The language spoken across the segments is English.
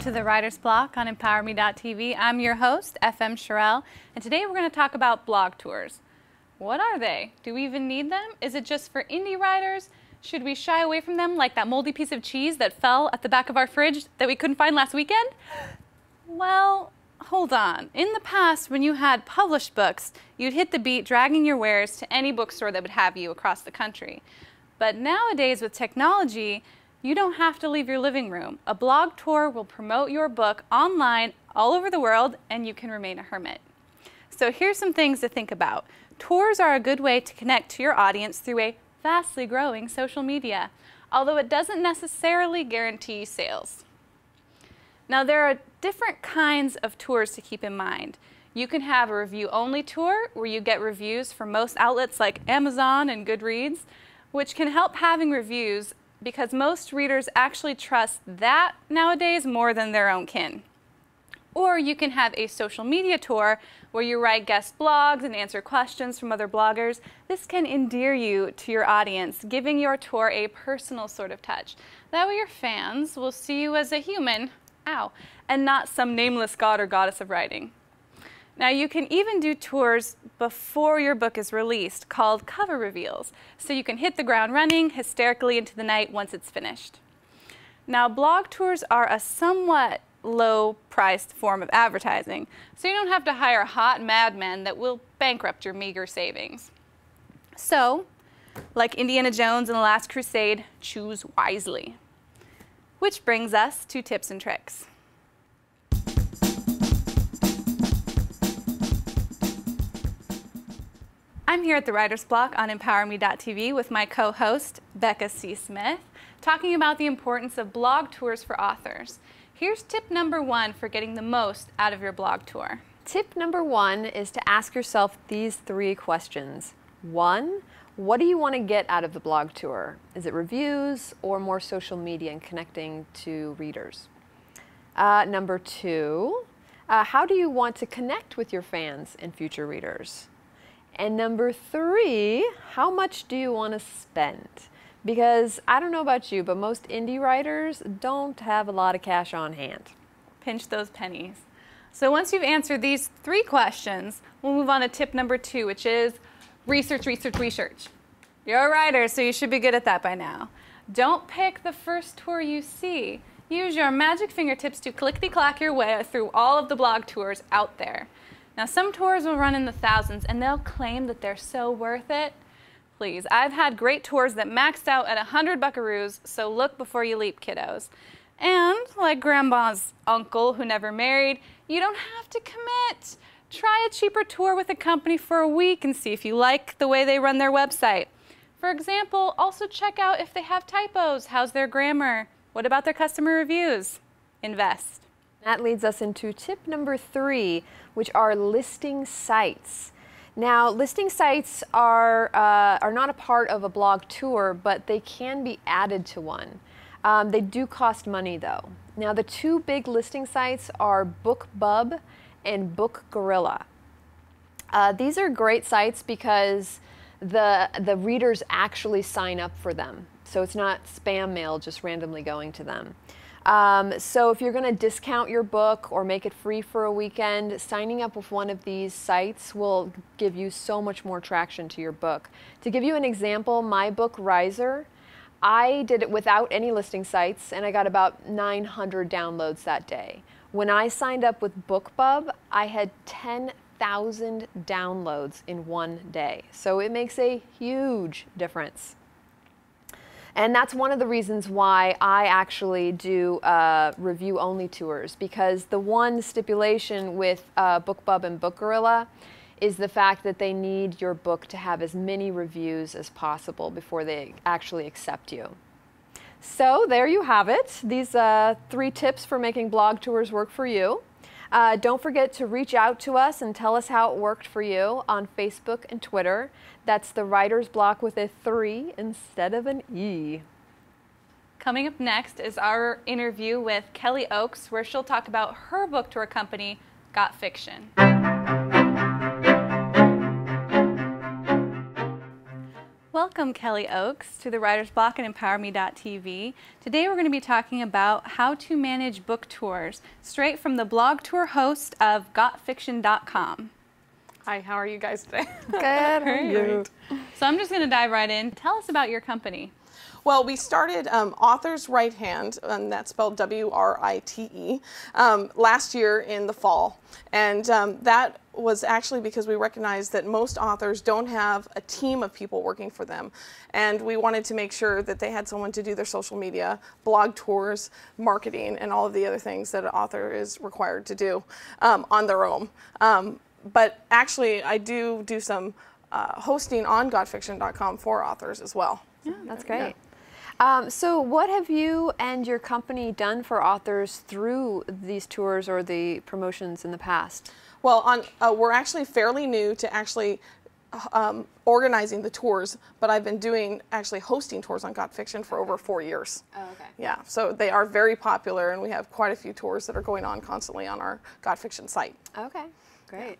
Welcome to the Writer's Block on EmpowerMe.TV. I'm your host, FM Sherelle, and today we're going to talk about blog tours. What are they? Do we even need them? Is it just for indie writers? Should we shy away from them like that moldy piece of cheese that fell at the back of our fridge that we couldn't find last weekend? Well, hold on. In the past, when you had published books, you'd hit the beat dragging your wares to any bookstore that would have you across the country. But nowadays, with technology, you don't have to leave your living room. A blog tour will promote your book online all over the world, and you can remain a hermit. So here's some things to think about. Tours are a good way to connect to your audience through a vastly growing social media, although it doesn't necessarily guarantee sales. Now, there are different kinds of tours to keep in mind. You can have a review-only tour where you get reviews from most outlets like Amazon and Goodreads, which can help having reviews because most readers actually trust that nowadays more than their own kin. Or you can have a social media tour where you write guest blogs and answer questions from other bloggers. This can endear you to your audience, giving your tour a personal sort of touch. That way your fans will see you as a human, and not some nameless god or goddess of writing. Now, you can even do tours before your book is released called cover reveals, so you can hit the ground running hysterically into the night once it's finished. Now, blog tours are a somewhat low-priced form of advertising, so you don't have to hire hot madmen that will bankrupt your meager savings. So, like Indiana Jones and the Last Crusade, choose wisely. Which brings us to tips and tricks. I'm here at the Writer's Block on EmpowerMe.TV with my co-host, Becca C. Smith, talking about the importance of blog tours for authors. Here's tip number one for getting the most out of your blog tour. Tip number one is to ask yourself these three questions. One, what do you want to get out of the blog tour? Is it reviews or more social media and connecting to readers? Number two, how do you want to connect with your fans and future readers? And number three, how much do you want to spend? Because I don't know about you, but most indie writers don't have a lot of cash on hand. Pinch those pennies. So once you've answered these three questions, we'll move on to tip number two, which is research, research, research. You're a writer, so you should be good at that by now. Don't pick the first tour you see. Use your magic fingertips to clickety-clack your way through all of the blog tours out there. Now, some tours will run in the thousands, and they'll claim that they're so worth it. Please, I've had great tours that maxed out at 100 buckaroos, so look before you leap, kiddos. And like Grandma's uncle who never married, you don't have to commit. Try a cheaper tour with a company for a week and see if you like the way they run their website. For example, also check out if they have typos. How's their grammar? What about their customer reviews? Invest. That leads us into tip number three, which are listing sites. Now, listing sites are not a part of a blog tour, but they can be added to one. They do cost money, though. Now, the two big listing sites are BookBub and BookGorilla. These are great sites because the readers actually sign up for them, so it's not spam mail just randomly going to them. So if you're going to discount your book or make it free for a weekend, signing up with one of these sites will give you so much more traction to your book. To give you an example, my book Riser, I did it without any listing sites and I got about 900 downloads that day. When I signed up with BookBub, I had 10,000 downloads in one day. So it makes a huge difference. And that's one of the reasons why I actually do review-only tours, because the one stipulation with BookBub and BookGorilla is the fact that they need your book to have as many reviews as possible before they actually accept you. So there you have it. These three tips for making blog tours work for you. Don't forget to reach out to us and tell us how it worked for you on Facebook and Twitter. That's the Writer's Block with a 3 instead of an E. Coming up next is our interview with Kelly Oakes, where she'll talk about her book tour company, Got Fiction. Welcome, Kelly Oakes, to the Writer's Block and EmpowerMe.TV. Today we're going to be talking about how to manage book tours, straight from the blog tour host of GotFiction.com. Hi, how are you guys today? Good, how are you? So I'm just going to dive right in. Tell us about your company. Well, we started Author's Right Hand, and that's spelled W-R-I-T-E, last year in the fall. And that was actually because we recognized that most authors don't have a team of people working for them. And we wanted to make sure that they had someone to do their social media, blog tours, marketing, and all of the other things that an author is required to do on their own. But actually, I do some hosting on GotFiction.com for authors as well. Yeah, that's great. Yeah. So what have you and your company done for authors through these tours or the promotions in the past? Well, we're actually fairly new to actually organizing the tours, but I've been doing actually hosting tours on Got Fiction for over 4 years. Oh, okay. Yeah, so they are very popular, and we have quite a few tours that are going on constantly on our Got Fiction site. Okay, great.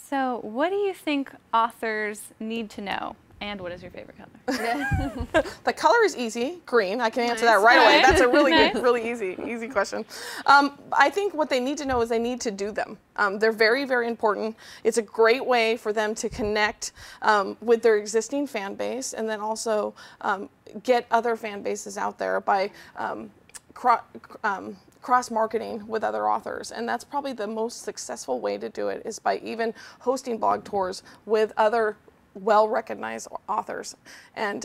So what do you think authors need to know? And what is your favorite color? The color is easy, green. I can answer that right away. That's a really, really easy question. I think what they need to know is they need to do them. They're very, very important. It's a great way for them to connect with their existing fan base, and then also get other fan bases out there by cross-marketing with other authors, and that's probably the most successful way to do it, is by even hosting blog tours with other well-recognized authors. And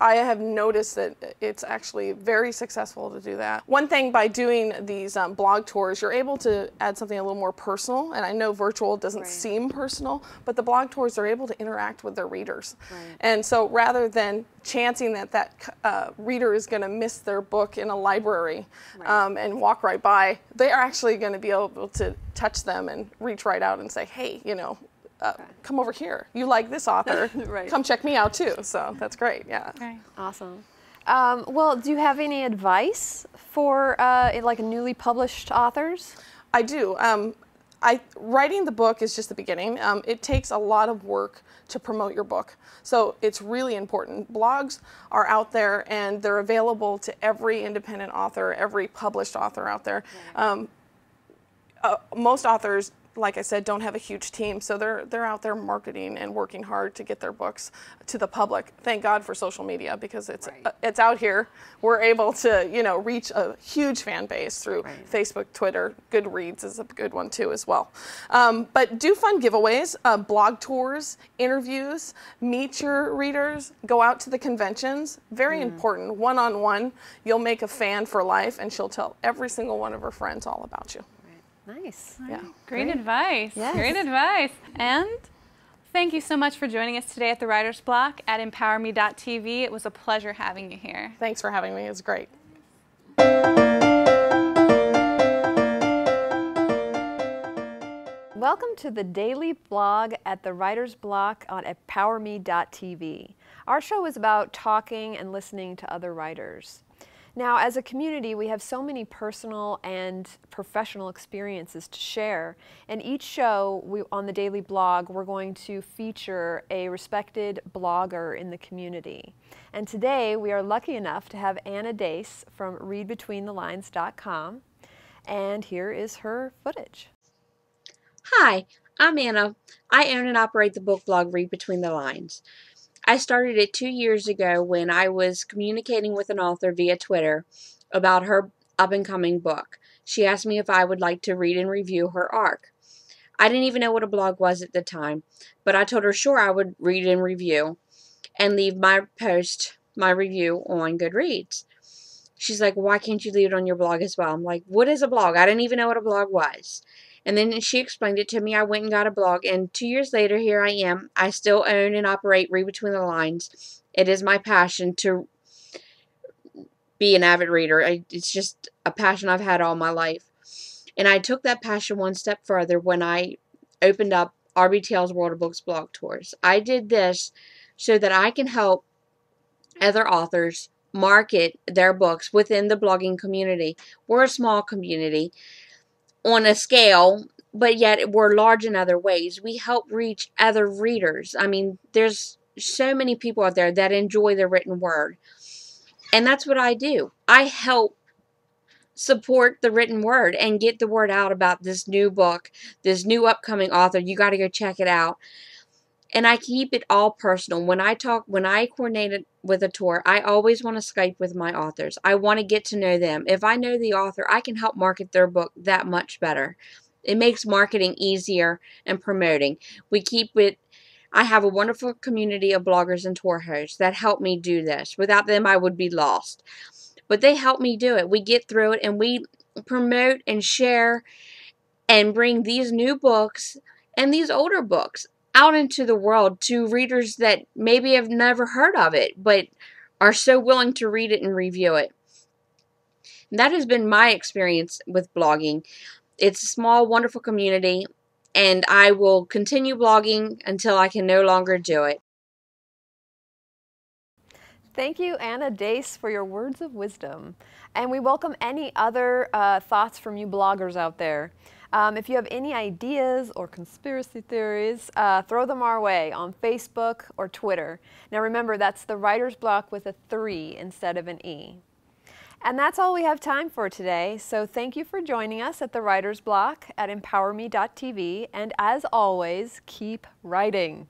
I have noticed that it's actually very successful to do that. One thing by doing these blog tours, you're able to add something a little more personal, and I know virtual doesn't seem personal, but the blog tours are able to interact with their readers. Right. And so rather than chancing that reader is going to miss their book in a library and walk right by, they are actually going to be able to touch them and reach right out and say, hey, you know, come over here. You like this author. Come check me out too. So that's great. Yeah. Okay. Awesome. Well, do you have any advice for like newly published authors? I do. Writing the book is just the beginning. It takes a lot of work to promote your book, so it's really important. Blogs are out there, and they're available to every independent author, every published author out there. Most authors, like I said, don't have a huge team, so they're out there marketing and working hard to get their books to the public. Thank God for social media, because it's out here. We're able to, you know, reach a huge fan base through Facebook, Twitter. Goodreads is a good one too as well. But do fun giveaways, blog tours, interviews, meet your readers, go out to the conventions. Very important. One-on-one, you'll make a fan for life, and she'll tell every single one of her friends all about you. Nice. Yeah. Great advice. Yes. Great advice. And thank you so much for joining us today at the Writer's Block at EmpowerMe.TV. It was a pleasure having you here. Thanks for having me. It was great. Welcome to the daily blog at the Writer's Block on EmpowerMe.TV. Our show is about talking and listening to other writers. Now, as a community, we have so many personal and professional experiences to share, and each show on the daily blog, we're going to feature a respected blogger in the community. And today, we are lucky enough to have Anna Dace from readbetweenthelines.com, and here is her footage. Hi, I'm Anna. I own and operate the book blog Read Between the Lines. I started it 2 years ago when I was communicating with an author via Twitter about her up-and-coming book. She asked me if I would like to read and review her arc. I didn't even know what a blog was at the time, but I told her sure I would read and review and leave my review on Goodreads. She's like, why can't you leave it on your blog as well? I'm like, what is a blog? I didn't even know what a blog was. And then she explained it to me. I went and got a blog, and 2 years later, here I am. I still own and operate Read Between the Lines. It is my passion to be an avid reader. It's just a passion I've had all my life. And I took that passion one step further when I opened up RBTL's World of Books Blog Tours. I did this so that I can help other authors market their books within the blogging community. We're a small community on a scale, but yet we're large in other ways. We help reach other readers. I mean, there's so many people out there that enjoy the written word. And that's what I do. I help support the written word and get the word out about this new book, this new upcoming author. You got to go check it out. And I keep it all personal. When I coordinate it with a tour, I always want to Skype with my authors. I want to get to know them. If I know the author, I can help market their book that much better. It makes marketing easier and promoting. We keep it. I have a wonderful community of bloggers and tour hosts that help me do this. Without them, I would be lost. But they help me do it. We get through it, and we promote and share and bring these new books and these older books out into the world to readers that maybe have never heard of it, but are so willing to read it and review it. And that has been my experience with blogging. It's a small, wonderful community, and I will continue blogging until I can no longer do it. Thank you, Anna Dace, for your words of wisdom. And we welcome any other thoughts from you bloggers out there. If you have any ideas or conspiracy theories, throw them our way on Facebook or Twitter. Now remember, that's the Writer's Block with a 3 instead of an E. And that's all we have time for today, so thank you for joining us at the Writer's Block at EmpowerMe.TV, and as always, keep writing.